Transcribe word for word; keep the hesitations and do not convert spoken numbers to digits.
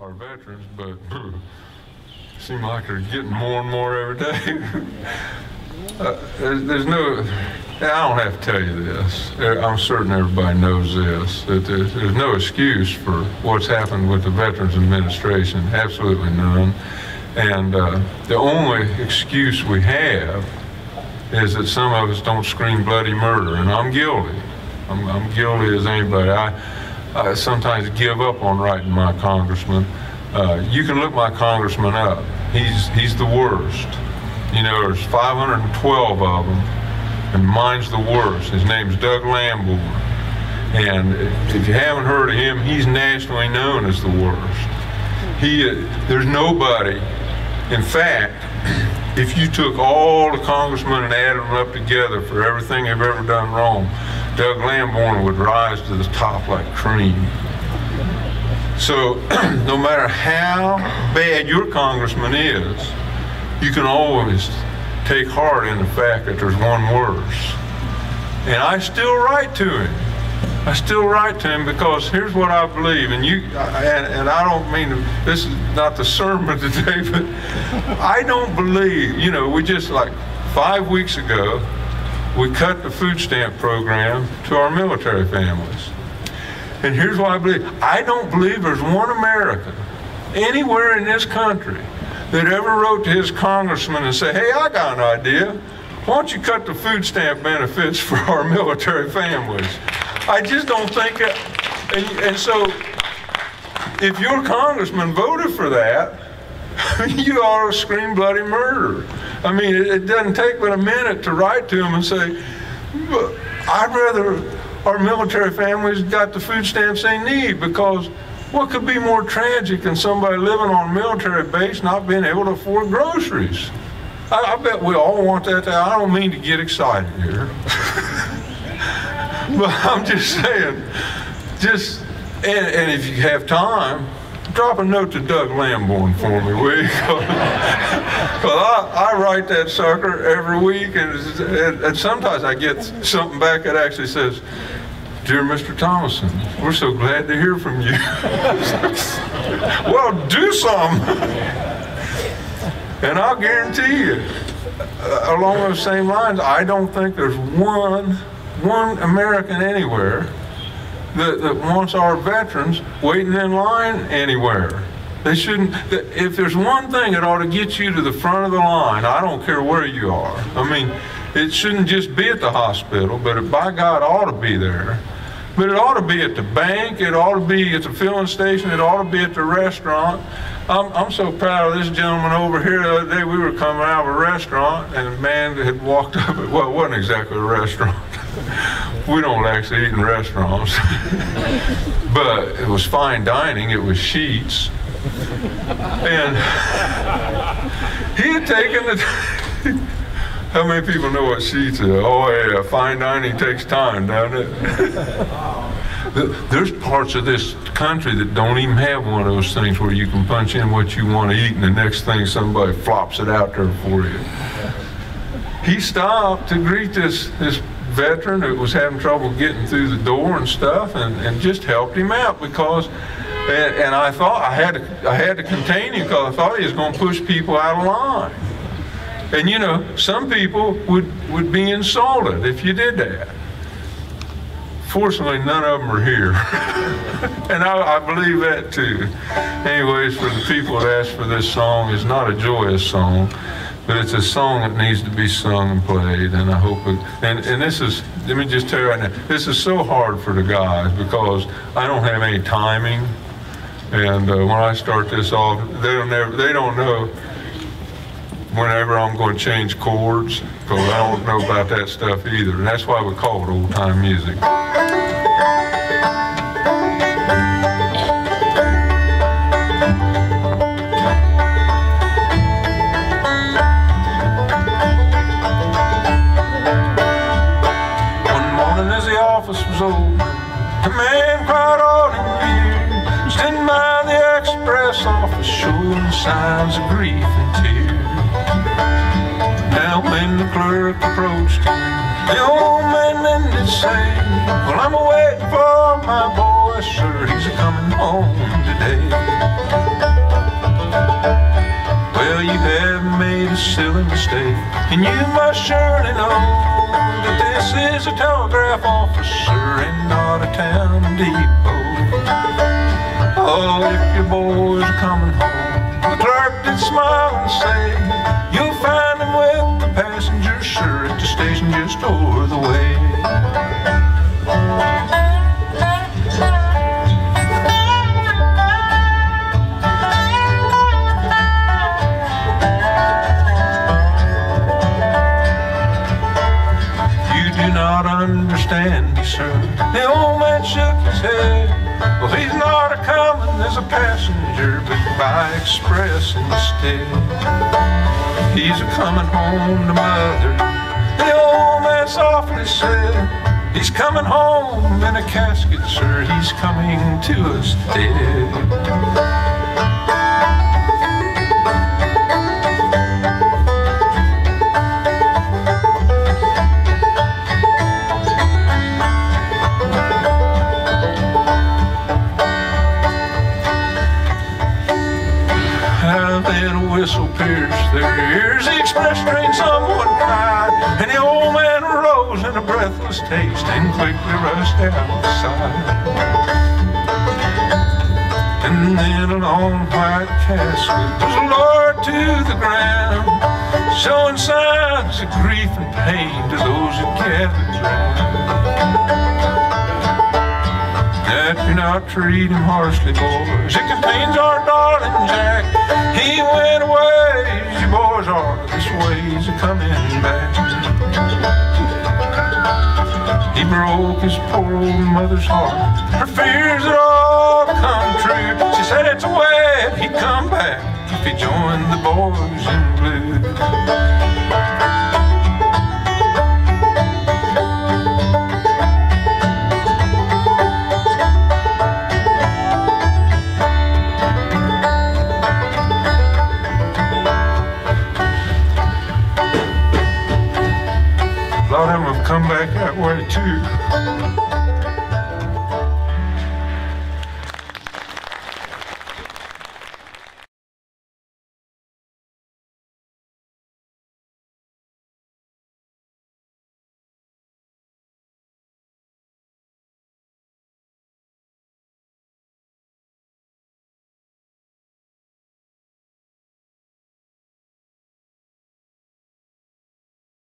our veterans, but it seems like they're getting more and more every day. uh, there's, there's no, I don't have to tell you this. I'm certain everybody knows this, that there's, there's no excuse for what's happened with the Veterans Administration, absolutely none. And uh, the only excuse we have is that some of us don't scream bloody murder, and I'm guilty. I'm, I'm guilty as anybody. I, I sometimes give up on writing my congressman. Uh, you can look my congressman up. He's he's the worst. You know, there's five hundred twelve of them, and mine's the worst. His name's Doug Lamborn. And if you haven't heard of him, he's nationally known as the worst. He, there's nobody. In fact, if you took all the congressmen and added them up together for everything they've ever done wrong, Doug Lamborn would rise to the top like cream. So no matter how bad your congressman is, you can always take heart in the fact that there's one worse. And I still write to him. I still write to him because here's what I believe, and you, and, and I don't mean, to, this is not the sermon today, but I don't believe, you know, we just like five weeks ago, we cut the food stamp program to our military families. And here's why I believe. I don't believe there's one American anywhere in this country that ever wrote to his congressman and said, hey, I got an idea. Why don't you cut the food stamp benefits for our military families? I just don't think that. And, and so if your congressman voted for that, you ought to scream bloody murder. I mean, it, it doesn't take but a minute to write to them and say, I'd rather our military families got the food stamps they need, because what could be more tragic than somebody living on a military base not being able to afford groceries? I, I bet we all want that. To, I don't mean to get excited here. But I'm just saying, just, and, and if you have time, drop a note to Doug Lamborn for me, will you? Well, I, I write that sucker every week, and, and, and sometimes I get something back that actually says, dear Mister Thomason, we're so glad to hear from you. Well, do something. And I'll guarantee you, uh, along those same lines, I don't think there's one, one American anywhere That, that wants our veterans waiting in line anywhere. They shouldn't. If there's one thing that ought to get you to the front of the line, I don't care where you are. I mean, it shouldn't just be at the hospital, but it, by God, ought to be there. But it ought to be at the bank. It ought to be at the filling station. It ought to be at the restaurant. I'm, I'm so proud of this gentleman over here. The other day we were coming out of a restaurant, and a man had walked up. At, well, it wasn't exactly a restaurant. We don't actually eat in restaurants. But it was fine dining. It was Sheets. And he had taken the... How many people know what Sheets is? Oh, yeah, fine dining takes time, doesn't it? There's parts of this country that don't even have one of those things where you can punch in what you want to eat, and the next thing somebody flops it out there for you. He stopped to greet this this. veteran who was having trouble getting through the door and stuff, and, and just helped him out because, and, and I thought I had to, I had to contain him because I thought he was going to push people out of line. And you know, some people would would be insulted if you did that. Fortunately, none of them are here, and I, I believe that too. Anyways, for the people that asked for this song, it's not a joyous song, but it's a song that needs to be sung and played, and I hope it, and, and this is, let me just tell you right now, this is so hard for the guys because I don't have any timing, and uh, when I start this off, they don't, never, they don't know whenever I'm going to change chords, because I don't know about that stuff either, and that's why we call it old-time music. The man cried out in fear, standing by the express office, showing signs of grief and tear. Now when the clerk approached him, the old man ended saying, well, I'm a waiting for my boy, sir, he's a coming home today. Well, you have made a silly mistake, and you must surely know that this is a telegraph officer and not a town depot. Oh, if your boys are coming home, the clerk did smile and say, you'll find him with the passenger, sir, at the station just over the way. Understand me, sir. The old man shook his head. Well, he's not a coming as a passenger, but by express instead. He's a coming home to mother. The old man softly said, he's coming home in a casket, sir. He's coming to us dead. Whistle pierced their ears, the express train someone cried, and the old man rose in a breathless haste and quickly rushed outside. And then a long white casket was lowered to the ground, showing signs of grief and pain to those that gathered round. That do not treat him harshly, boys, it contains our darling Jack. He went away, you boys are this way, he's coming back. He broke his poor old mother's heart, her fears had all come true. She said it's a way he'd come back if he joined the boys in blue. Come back that way too.